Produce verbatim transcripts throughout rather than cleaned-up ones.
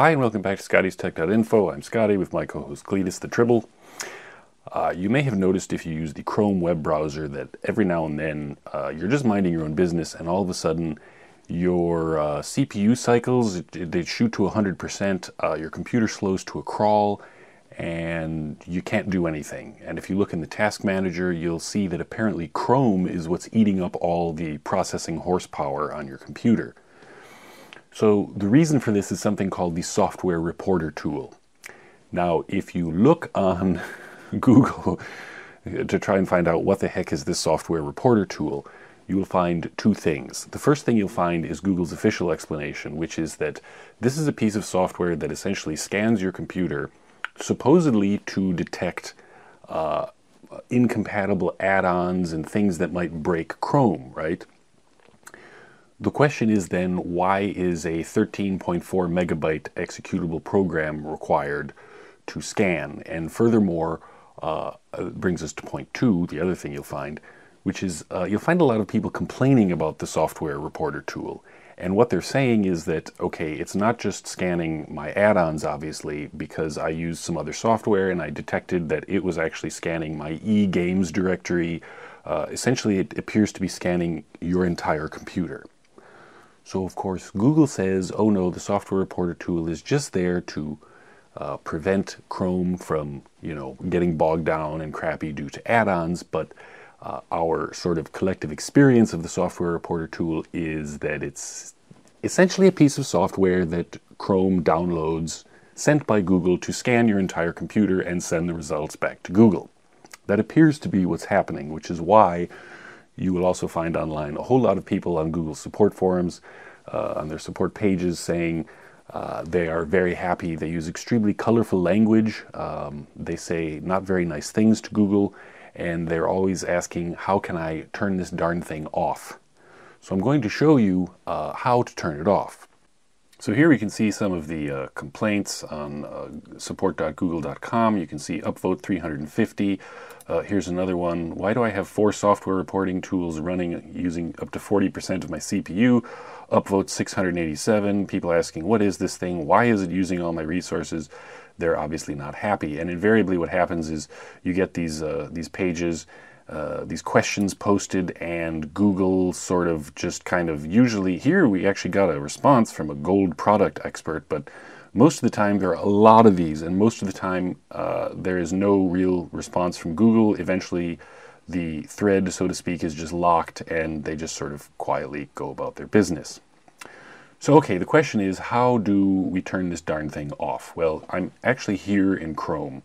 Hi and welcome back to Scotty's Tech dot info. I'm Scotty with my co-host Cletus the Tribble. Uh, you may have noticed if you use the Chrome web browser that every now and then uh, you're just minding your own business and all of a sudden your uh, C P U cycles, they shoot to one hundred percent, uh, your computer slows to a crawl and you can't do anything. And if you look in the task manager, you'll see that apparently Chrome is what's eating up all the processing horsepower on your computer. So the reason for this is something called the Software Reporter Tool. Now, if you look on Google to try and find out what the heck is this Software Reporter Tool, you will find two things. The first thing you'll find is Google's official explanation, which is that this is a piece of software that essentially scans your computer, supposedly to detect uh, incompatible add-ons and things that might break Chrome, right? The question is then, why is a thirteen point four megabyte executable program required to scan? And furthermore, uh, brings us to point two, the other thing you'll find, which is uh, you'll find a lot of people complaining about the Software Reporter Tool. And what they're saying is that, okay, it's not just scanning my add-ons, obviously, because I used some other software and I detected that it was actually scanning my e-games directory. Uh, essentially, it appears to be scanning your entire computer. So, of course, Google says, oh no, the Software Reporter Tool is just there to uh, prevent Chrome from, you know, getting bogged down and crappy due to add-ons, but uh, our sort of collective experience of the Software Reporter Tool is that it's essentially a piece of software that Chrome downloads, sent by Google to scan your entire computer and send the results back to Google. That appears to be what's happening, which is why you will also find online a whole lot of people on Google support forums, uh, on their support pages, saying uh, they are very happy. They use extremely colorful language. Um, they say not very nice things to Google, and they're always asking, how can I turn this darn thing off? So I'm going to show you uh, how to turn it off. So here we can see some of the uh, complaints on uh, support dot google dot com. You can see upvote three hundred fifty. Uh, here's another one. Why do I have four software reporting tools running using up to forty percent of my C P U? Upvote six hundred eighty-seven. People asking, what is this thing? Why is it using all my resources? They're obviously not happy. And invariably what happens is you get these, uh, these pages, Uh, these questions posted, and Google sort of just kind of usually, here we actually got a response from a gold product expert, but most of the time there are a lot of these, and most of the time uh, there is no real response from Google. Eventually the thread, so to speak, is just locked and they just sort of quietly go about their business. So okay, the question is, how do we turn this darn thing off? Well, I'm actually here in Chrome,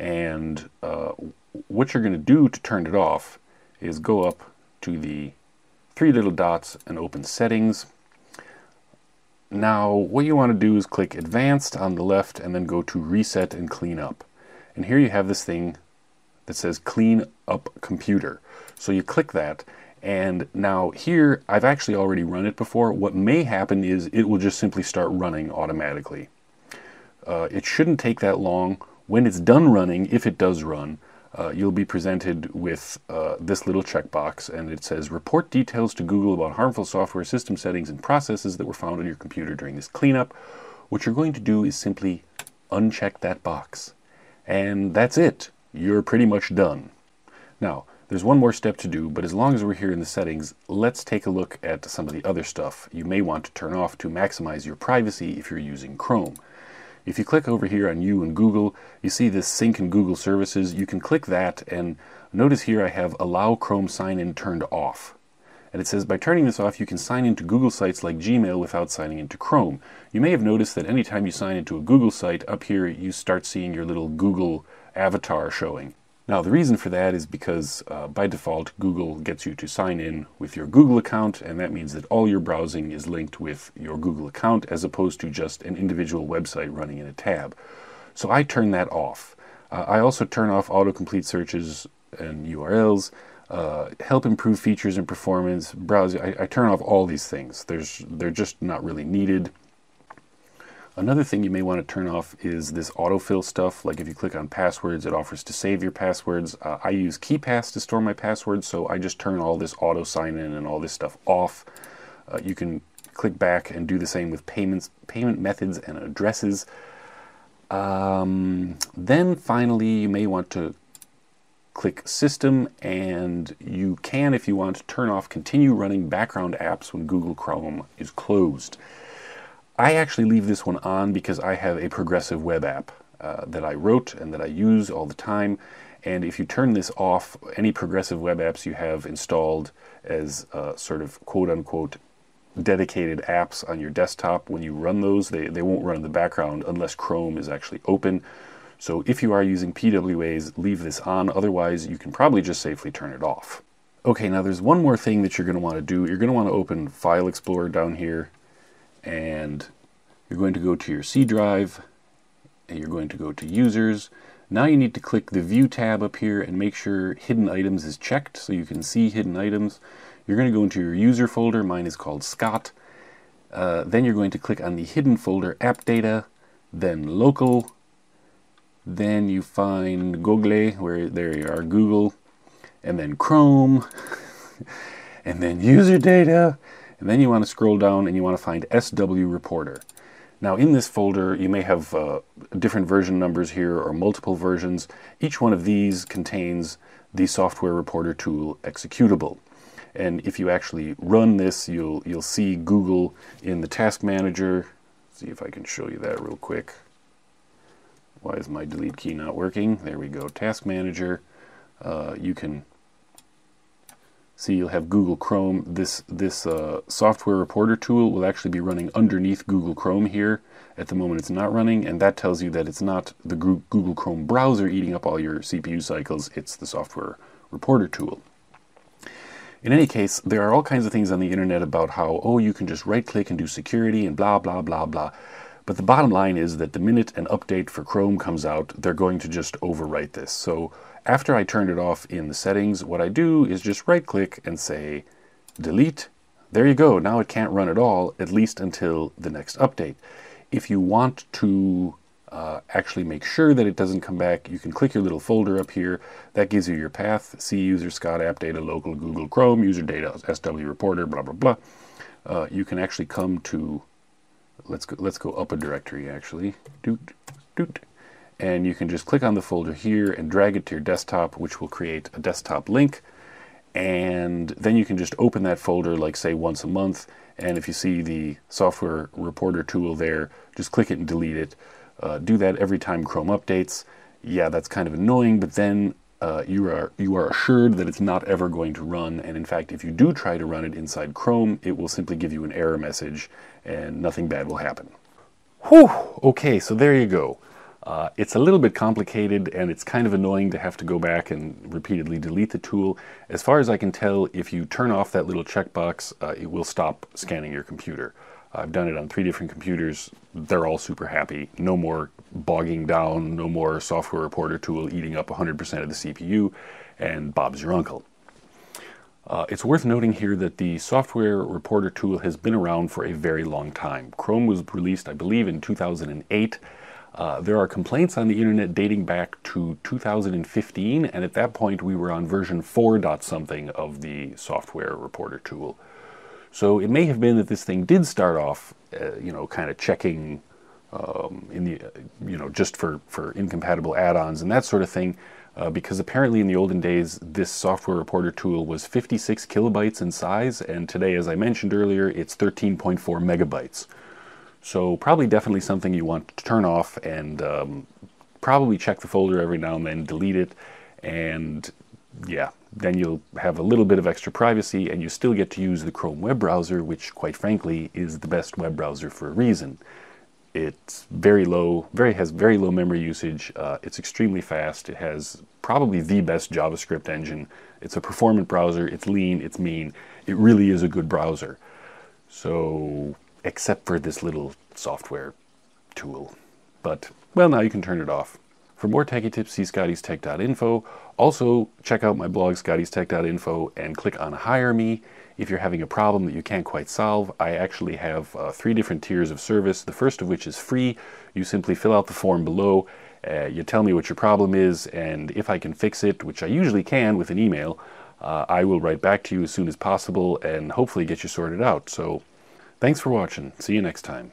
and uh, what you're going to do to turn it off is go up to the three little dots and open Settings. Now what you want to do is click Advanced on the left and then go to Reset and Clean Up. And here you have this thing that says Clean Up Computer. So you click that, and now here I've actually already run it before. What may happen is it will just simply start running automatically. Uh, it shouldn't take that long. When it's done running, if it does run, Uh, you'll be presented with uh, this little checkbox, and it says report details to Google about harmful software system settings and processes that were found on your computer during this cleanup. What you're going to do is simply uncheck that box, and that's it. You're pretty much done. Now there's one more step to do, but as long as we're here in the settings, let's take a look at some of the other stuff you may want to turn off to maximize your privacy if you're using Chrome. If you click over here on You and Google, you see this Sync and Google Services. You can click that, and notice here I have Allow Chrome Sign-In turned off. And it says by turning this off, you can sign into Google sites like Gmail without signing into Chrome. You may have noticed that anytime you sign into a Google site, up here you start seeing your little Google avatar showing. Now the reason for that is because uh, by default Google gets you to sign in with your Google account, and that means that all your browsing is linked with your Google account as opposed to just an individual website running in a tab. So I turn that off. Uh, I also turn off autocomplete searches and U R Ls, uh, help improve features and performance, browsing. I, I turn off all these things. There's, they're just not really needed. Another thing you may want to turn off is this autofill stuff. Like if you click on passwords, it offers to save your passwords. Uh, I use KeePass to store my passwords, so I just turn all this auto sign in and all this stuff off. Uh, you can click back and do the same with payments, payment methods and addresses. Um, then finally, you may want to click System, and you can, if you want, turn off Continue Running Background Apps when Google Chrome is closed. I actually leave this one on because I have a progressive web app uh, that I wrote and that I use all the time. And if you turn this off, any progressive web apps you have installed as uh, sort of quote-unquote dedicated apps on your desktop, when you run those, they, they won't run in the background unless Chrome is actually open. So if you are using P W As, leave this on. Otherwise, you can probably just safely turn it off. Okay, now there's one more thing that you're going to want to do. You're going to want to open File Explorer down here, and you're going to go to your C drive, and you're going to go to Users. Now you need to click the View tab up here and make sure Hidden Items is checked so you can see hidden items. You're going to go into your user folder. Mine is called Scott. Uh, then you're going to click on the hidden folder App Data, then Local. Then you find Google, where there you are, Google, and then Chrome, and then User Data. And then you want to scroll down and you want to find S W Reporter. Now in this folder, you may have uh, different version numbers here or multiple versions. Each one of these contains the Software Reporter Tool executable. And if you actually run this, you'll, you'll see Google in the Task Manager. Let's see if I can show you that real quick. Why is my delete key not working? There we go, Task Manager. Uh, you can see you'll have Google Chrome. This, this uh, Software Reporter Tool will actually be running underneath Google Chrome here. At the moment it's not running, and that tells you that it's not the Google Chrome browser eating up all your C P U cycles, it's the Software Reporter Tool. In any case, there are all kinds of things on the internet about how, oh, you can just right-click and do security and blah, blah, blah, blah. But the bottom line is that the minute an update for Chrome comes out, they're going to just overwrite this. So after I turned it off in the settings, what I do is just right-click and say delete. There you go. Now it can't run at all, at least until the next update. If you want to uh, actually make sure that it doesn't come back, you can click your little folder up here. That gives you your path. C user, Scott, app data, local, Google Chrome, user data, S W reporter, blah, blah, blah. Uh, you can actually come to, let's go, let's go up a directory actually. Doot, doot. And you can just click on the folder here and drag it to your desktop, which will create a desktop link. And then you can just open that folder, like say once a month. And if you see the Software Reporter Tool there, just click it and delete it. Uh, do that every time Chrome updates. Yeah, that's kind of annoying, but then uh, you are, you are assured that it's not ever going to run. And in fact, if you do try to run it inside Chrome, it will simply give you an error message and nothing bad will happen. Whew, okay, so there you go. Uh, it's a little bit complicated, and it's kind of annoying to have to go back and repeatedly delete the tool. As far as I can tell, if you turn off that little checkbox, uh, it will stop scanning your computer. I've done it on three different computers. They're all super happy. No more bogging down, no more Software Reporter Tool eating up one hundred percent of the C P U, and Bob's your uncle. Uh, it's worth noting here that the Software Reporter Tool has been around for a very long time. Chrome was released, I believe, in two thousand eight. Uh, there are complaints on the internet dating back to two thousand fifteen, and at that point we were on version four dot something of the Software Reporter Tool. So it may have been that this thing did start off, uh, you know, kind of checking um, in the, uh, you know, just for, for incompatible add-ons and that sort of thing, uh, because apparently in the olden days this Software Reporter Tool was fifty-six kilobytes in size, and today, as I mentioned earlier, it's thirteen point four megabytes. So probably definitely something you want to turn off, and um, probably check the folder every now and then, delete it, and yeah, then you'll have a little bit of extra privacy and you still get to use the Chrome web browser, which quite frankly is the best web browser for a reason. It's very low, very has very low memory usage, uh, it's extremely fast, it has probably the best JavaScript engine, it's a performant browser, it's lean, it's mean, it really is a good browser. So, except for this little software tool. But, well, now you can turn it off. For more techie tips, see scottys tech dot info. Also, check out my blog, scottys tech dot info, and click on Hire Me. If you're having a problem that you can't quite solve, I actually have uh, three different tiers of service, the first of which is free. You simply fill out the form below, uh, you tell me what your problem is, and if I can fix it, which I usually can with an email, uh, I will write back to you as soon as possible and hopefully get you sorted out. So Thanks for watching. See you next time.